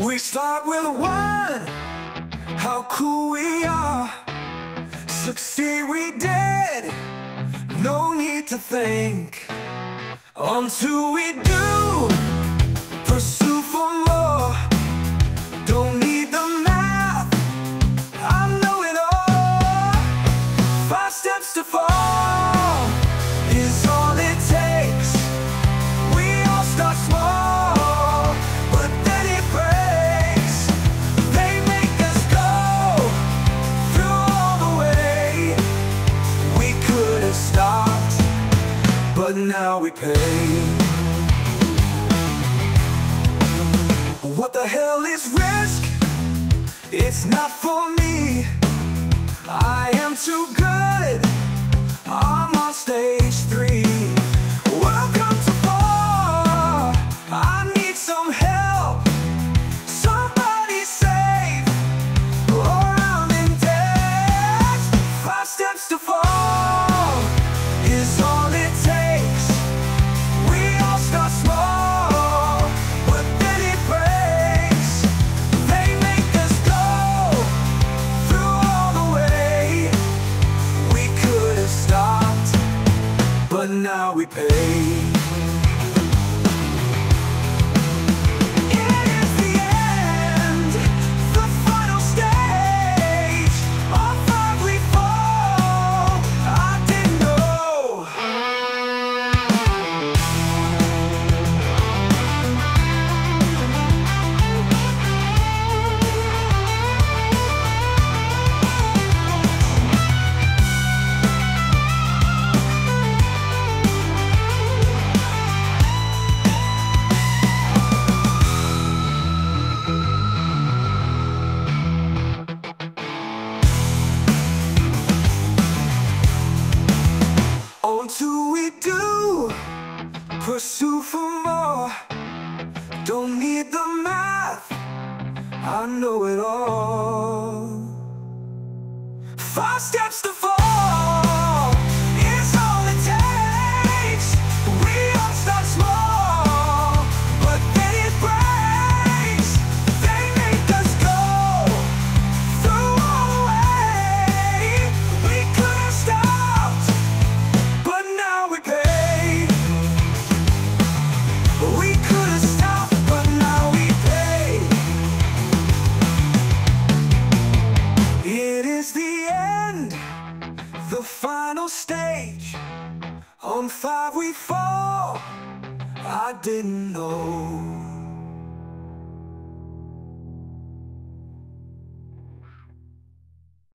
We start with one, how cool we are. Succeed we did, no need to think. Until we do, pursue for more. Don't need the math, I know it all. 5 steps to fall is all it takes. We all start small. But now we pay. What the hell is risk? It's not for me. I am too good. I'm on stage 3. Welcome to bar. I need some help. Somebody save, or I'm in debt. 5 steps to fall is all. But now we pay. It is the end, the final stage. All 5 we fall, I didn't know. Until we do, pursue for more. Don't need the math, I know it all. 5 steps to fall is all it takes. We all start small, but then it breaks. They make us go through all the way. We could have stopped, the final stage. On 5 we fall, I didn't know.